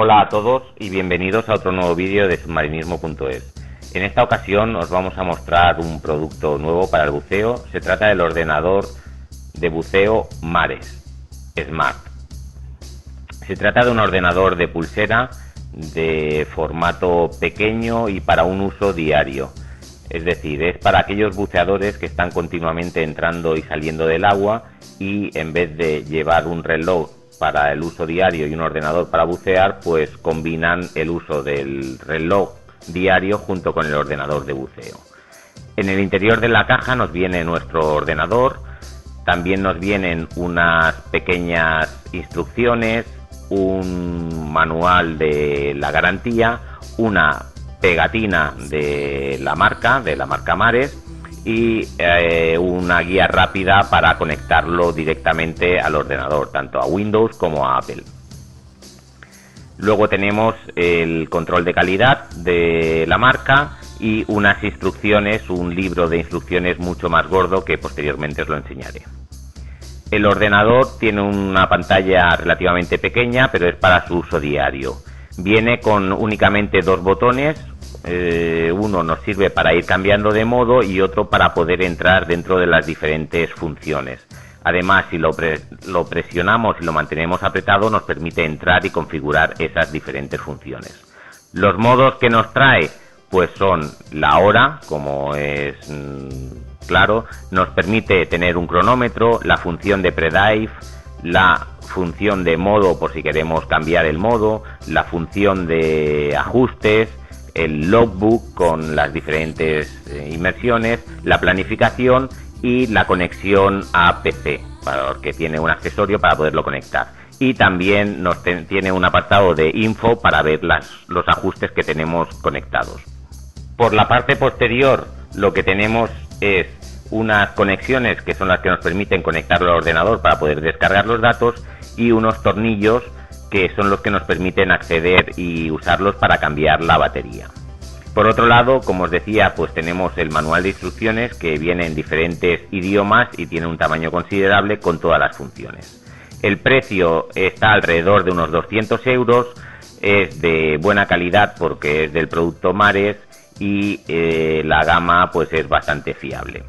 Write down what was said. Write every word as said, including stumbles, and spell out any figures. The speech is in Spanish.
Hola a todos y bienvenidos a otro nuevo vídeo de submarinismo punto es. En esta ocasión os vamos a mostrar un producto nuevo para el buceo. Se trata del ordenador de buceo Mares Smart. Se trata de un ordenador de pulsera de formato pequeño y para un uso diario. Es decir, es para aquellos buceadores que están continuamente entrando y saliendo del agua y en vez de llevar un reloj para el uso diario y un ordenador para bucear, pues combinan el uso del reloj diario junto con el ordenador de buceo. En el interior de la caja nos viene nuestro ordenador, también nos vienen unas pequeñas instrucciones, un manual de la garantía, una pegatina de la marca, de la marca Mares, y eh, una guía rápida para conectarlo directamente al ordenador, tanto a Windows como a Apple. Luego tenemos el control de calidad de la marca y unas instrucciones, un libro de instrucciones mucho más gordo que posteriormente os lo enseñaré. El ordenador tiene una pantalla relativamente pequeña, pero es para su uso diario. Viene con únicamente dos botones. Eh, uno nos sirve para ir cambiando de modo y otro para poder entrar dentro de las diferentes funciones. Además, si lo, pre lo presionamos y lo mantenemos apretado, nos permite entrar y configurar esas diferentes funciones. Los modos que nos trae, pues son la hora, como es mmm, claro, nos permite tener un cronómetro, la función de predive, la función de modo por si queremos cambiar el modo, la función de ajustes, el logbook con las diferentes inmersiones, la planificación y la conexión a P C, porque tiene un accesorio para poderlo conectar. Y también nos tiene un apartado de info para ver las, los ajustes que tenemos conectados. Por la parte posterior, lo que tenemos es unas conexiones que son las que nos permiten conectarlo al ordenador para poder descargar los datos y unos tornillos que son los que nos permiten acceder y usarlos para cambiar la batería. Por otro lado, como os decía, pues tenemos el manual de instrucciones que viene en diferentes idiomas y tiene un tamaño considerable con todas las funciones. El precio está alrededor de unos doscientos euros, es de buena calidad porque es del producto Mares y eh, la gama pues es bastante fiable.